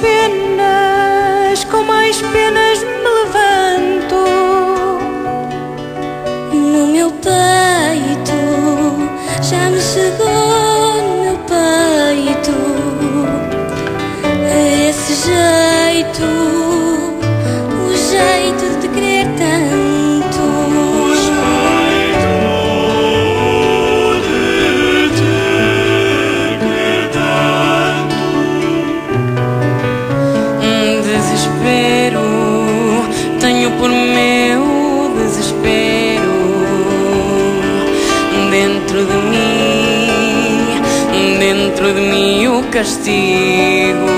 penas, com mais penas me levanto. No meu peito, já me chegou no meu peito, é esse jeito, o jeito de querer tanto. O jeito de te querer tanto. Um desespero tenho por meu desespero dentro de mim, dentro de mim o castigo.